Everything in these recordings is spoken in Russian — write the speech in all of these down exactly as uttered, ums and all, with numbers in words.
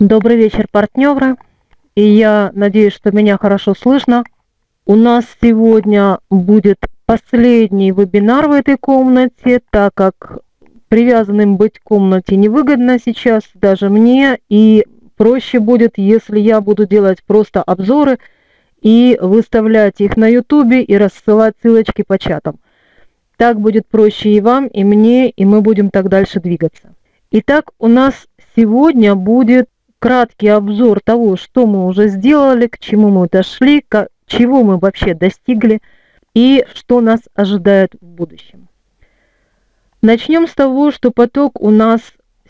Добрый вечер, партнеры. И я надеюсь, что меня хорошо слышно. У нас сегодня будет последний вебинар в этой комнате, так как привязанным быть к комнате невыгодно сейчас даже мне. И проще будет, если я буду делать просто обзоры и выставлять их на ютубе и рассылать ссылочки по чатам. Так будет проще и вам, и мне, и мы будем так дальше двигаться. Итак, у нас сегодня будет краткий обзор того, что мы уже сделали, к чему мы дошли, как, чего мы вообще достигли и что нас ожидает в будущем. Начнем с того, что поток у нас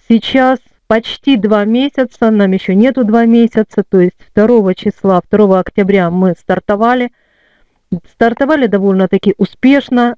сейчас почти два месяца, нам еще нету два месяца, то есть второго числа, второго октября мы стартовали. Стартовали довольно-таки успешно.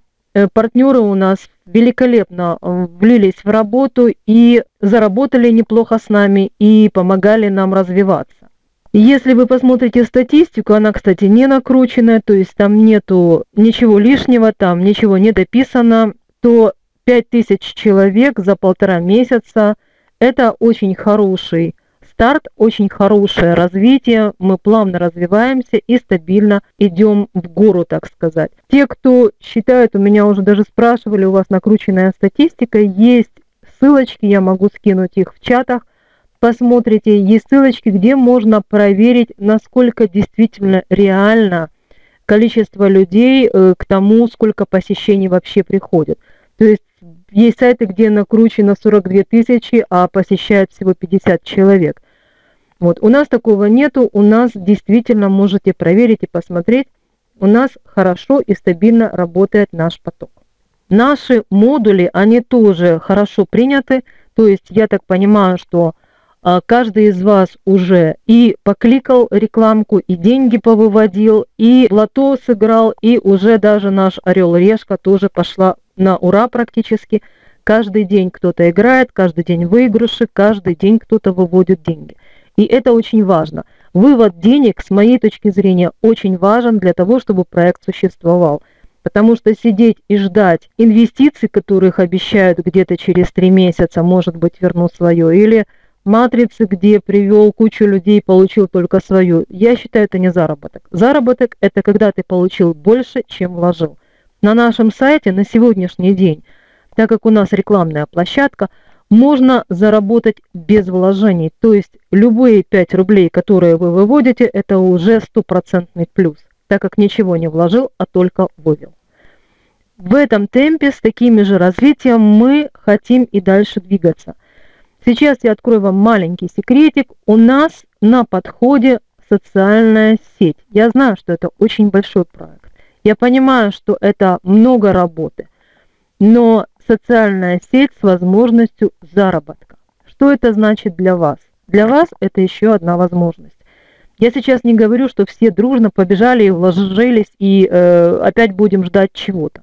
Партнеры у нас великолепно влились в работу и заработали неплохо с нами и помогали нам развиваться. Если вы посмотрите статистику, она, кстати, не накрученная, то есть там нету ничего лишнего, там ничего не дописано, то пять тысяч человек за полтора месяца – это очень хороший старт, очень хорошее развитие, мы плавно развиваемся и стабильно идем в гору, так сказать. Те, кто считает, у меня уже даже спрашивали, у вас накрученная статистика, есть ссылочки, я могу скинуть их в чатах, посмотрите, есть ссылочки, где можно проверить, насколько действительно реально количество людей к тому, сколько посещений вообще приходит. То есть есть сайты, где накручено сорок две тысячи, а посещает всего пятьдесят человек. Вот. У нас такого нету, у нас действительно можете проверить и посмотреть. У нас хорошо и стабильно работает наш поток. Наши модули, они тоже хорошо приняты. То есть я так понимаю, что каждый из вас уже и покликал рекламку, и деньги повыводил, и лото сыграл, и уже даже наш орел-решка тоже пошла на ура практически. Каждый день кто-то играет, каждый день выигрыши, каждый день кто-то выводит деньги. И это очень важно. Вывод денег, с моей точки зрения, очень важен для того, чтобы проект существовал. Потому что сидеть и ждать инвестиций, которых обещают где-то через три месяца, может быть, верну свое, или матрицы, где привел кучу людей, получил только свою, я считаю, это не заработок. Заработок – это когда ты получил больше, чем вложил. На нашем сайте на сегодняшний день, так как у нас рекламная площадка, можно заработать без вложений. То есть любые пять рублей, которые вы выводите, это уже стопроцентный плюс, так как ничего не вложил, а только вывел. В этом темпе, с такими же развитием мы хотим и дальше двигаться. Сейчас я открою вам маленький секретик. У нас на подходе социальная сеть. Я знаю, что это очень большой проект. Я понимаю, что это много работы, но социальная сеть с возможностью заработка. Что это значит для вас? Для вас это еще одна возможность. Я сейчас не говорю, что все дружно побежали и вложились, и э, опять будем ждать чего-то.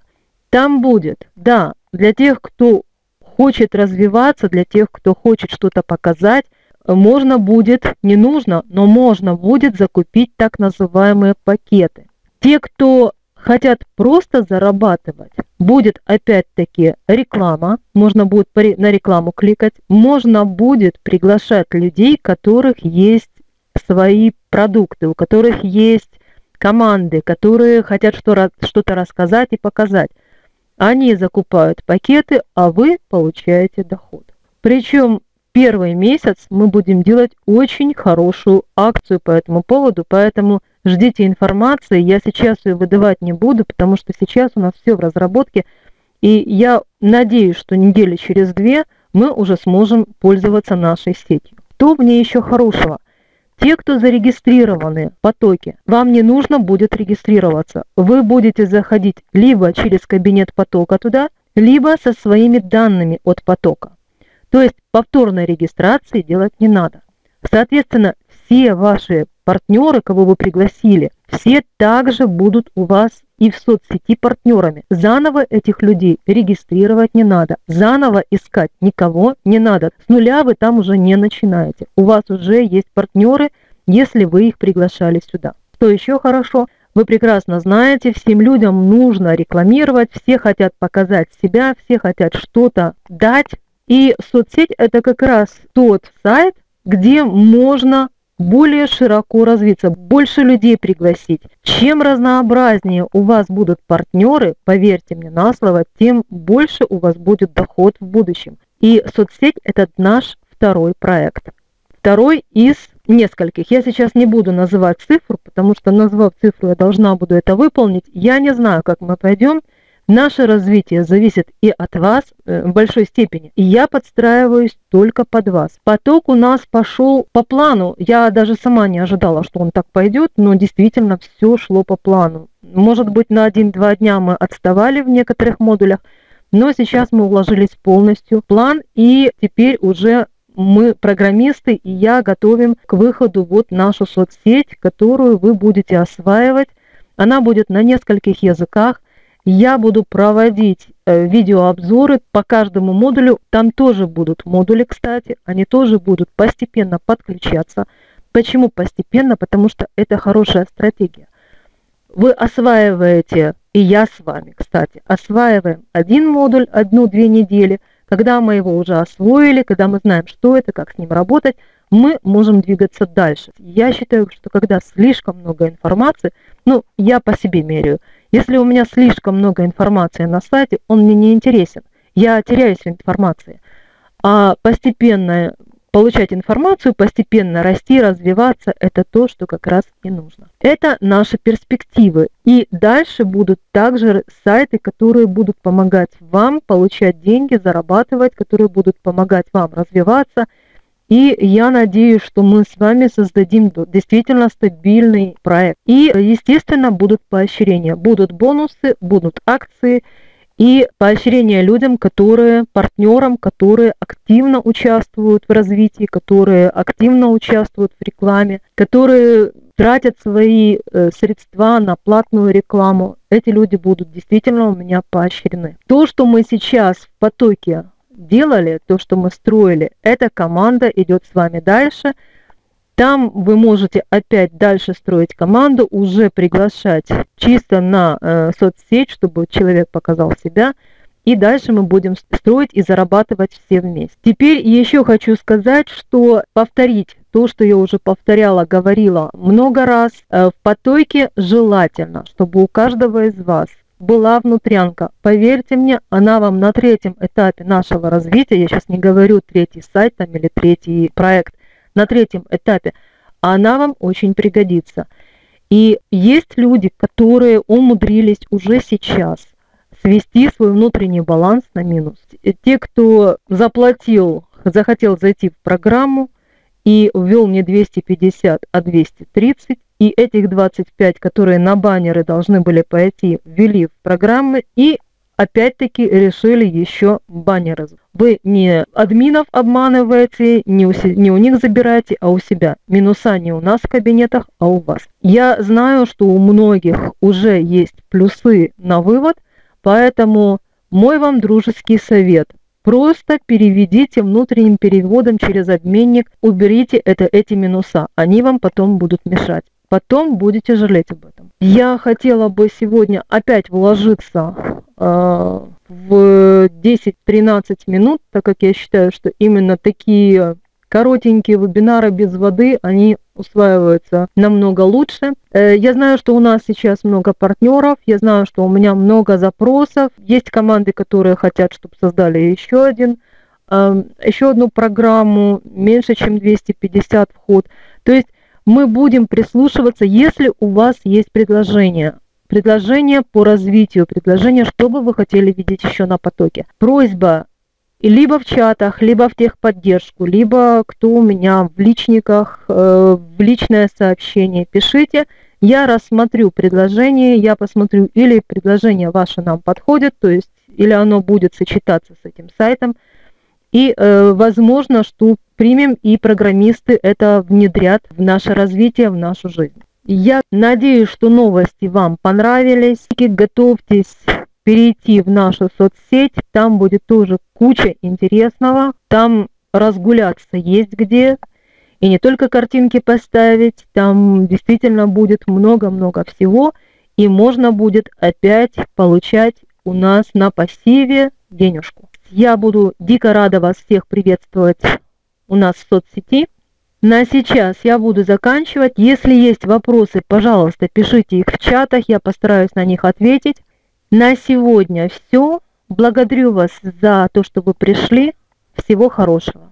Там будет, да, для тех, кто хочет развиваться, для тех, кто хочет что-то показать, можно будет, не нужно, но можно будет закупить так называемые пакеты. Те, кто хотят просто зарабатывать, будет опять-таки реклама, можно будет на рекламу кликать, можно будет приглашать людей, у которых есть свои продукты, у которых есть команды, которые хотят что-то рассказать и показать. Они закупают пакеты, а вы получаете доход. Причем первый месяц мы будем делать очень хорошую акцию по этому поводу, поэтому ждите информации, я сейчас ее выдавать не буду, потому что сейчас у нас все в разработке, и я надеюсь, что недели через две мы уже сможем пользоваться нашей сетью. Что в ней еще хорошего? Те, кто зарегистрированы в потоке, вам не нужно будет регистрироваться. Вы будете заходить либо через кабинет потока туда, либо со своими данными от потока. То есть повторной регистрации делать не надо. Соответственно, все ваши партнеры, кого вы пригласили, все также будут у вас и в соцсети партнерами. Заново этих людей регистрировать не надо, заново искать никого не надо. С нуля вы там уже не начинаете. У вас уже есть партнеры, если вы их приглашали сюда. Что еще хорошо? Вы прекрасно знаете, всем людям нужно рекламировать, все хотят показать себя, все хотят что-то дать. И соцсеть – это как раз тот сайт, где можно более широко развиться, больше людей пригласить. Чем разнообразнее у вас будут партнеры, поверьте мне на слово, тем больше у вас будет доход в будущем. И соцсеть – это наш второй проект. Второй из нескольких. Я сейчас не буду называть цифру, потому что, назвав цифру, я должна буду это выполнить. Я не знаю, как мы пойдем. Наше развитие зависит и от вас в большой степени. И я подстраиваюсь только под вас. Поток у нас пошел по плану. Я даже сама не ожидала, что он так пойдет, но действительно все шло по плану. Может быть, на один-два дня мы отставали в некоторых модулях, но сейчас мы уложились полностью в план, и теперь уже мы программисты, и я готовим к выходу вот нашу соцсеть, которую вы будете осваивать. Она будет на нескольких языках. Я буду проводить видеообзоры по каждому модулю. Там тоже будут модули, кстати. Они тоже будут постепенно подключаться. Почему постепенно? Потому что это хорошая стратегия. Вы осваиваете, и я с вами, кстати, осваиваем один модуль одну-две недели. Когда мы его уже освоили, когда мы знаем, что это, как с ним работать, мы можем двигаться дальше. Я считаю, что когда слишком много информации, ну, я по себе меряю, если у меня слишком много информации на сайте, он мне не интересен. Я теряюсь в информации. А постепенно получать информацию, постепенно расти, развиваться – это то, что как раз и нужно. Это наши перспективы. И дальше будут также сайты, которые будут помогать вам получать деньги, зарабатывать, которые будут помогать вам развиваться. И я надеюсь, что мы с вами создадим действительно стабильный проект. И, естественно, будут поощрения, будут бонусы, будут акции и поощрения людям, которые, партнерам, которые активно участвуют в развитии, которые активно участвуют в рекламе, которые тратят свои средства на платную рекламу. Эти люди будут действительно у меня поощрены. То, что мы сейчас в потоке делали, то, что мы строили, эта команда идет с вами дальше. Там вы можете опять дальше строить команду, уже приглашать чисто на э, соцсеть, чтобы человек показал себя. И дальше мы будем строить и зарабатывать все вместе. Теперь еще хочу сказать, что повторить то, что я уже повторяла, говорила много раз. Э, в потоке желательно, чтобы у каждого из вас была внутрянка. Поверьте мне, она вам на третьем этапе нашего развития, я сейчас не говорю третий сайт там, или третий проект, на третьем этапе, она вам очень пригодится. И есть люди, которые умудрились уже сейчас свести свой внутренний баланс на минус. Те, кто заплатил, захотел зайти в программу и ввел не двести пятьдесят, а двести тридцать, и этих двадцать пять, которые на баннеры должны были пойти, ввели в программы и опять-таки решили еще баннеры. Вы не админов обманываете, не у, не у них забираете, а у себя. Минуса не у нас в кабинетах, а у вас. Я знаю, что у многих уже есть плюсы на вывод, поэтому мой вам дружеский совет. Просто переведите внутренним переводом через обменник, уберите это, эти минуса, они вам потом будут мешать. Потом будете жалеть об этом. Я хотела бы сегодня опять вложиться э, в десять-тринадцать минут, так как я считаю, что именно такие коротенькие вебинары без воды, они усваиваются намного лучше. Э, я знаю, что у нас сейчас много партнеров, я знаю, что у меня много запросов. Есть команды, которые хотят, чтобы создали еще один, э, еще одну программу, меньше чем двести пятьдесят вход. То есть мы будем прислушиваться, если у вас есть предложение. Предложение по развитию, предложение, что бы вы хотели видеть еще на потоке. Просьба либо в чатах, либо в техподдержку, либо кто у меня в личниках, э, в личное сообщение. Пишите, я рассмотрю предложение, я посмотрю, или предложение ваше нам подходит, то есть или оно будет сочетаться с этим сайтом. И э, возможно, что примем, и программисты это внедрят в наше развитие, в нашу жизнь. Я надеюсь, что новости вам понравились. И готовьтесь перейти в нашу соцсеть, там будет тоже куча интересного. Там разгуляться есть где. И не только картинки поставить, там действительно будет много-много всего. И можно будет опять получать у нас на пассиве денежку. Я буду дико рада вас всех приветствовать у нас в соцсети. На сейчас я буду заканчивать. Если есть вопросы, пожалуйста, пишите их в чатах, я постараюсь на них ответить. На сегодня все. Благодарю вас за то, что вы пришли. Всего хорошего.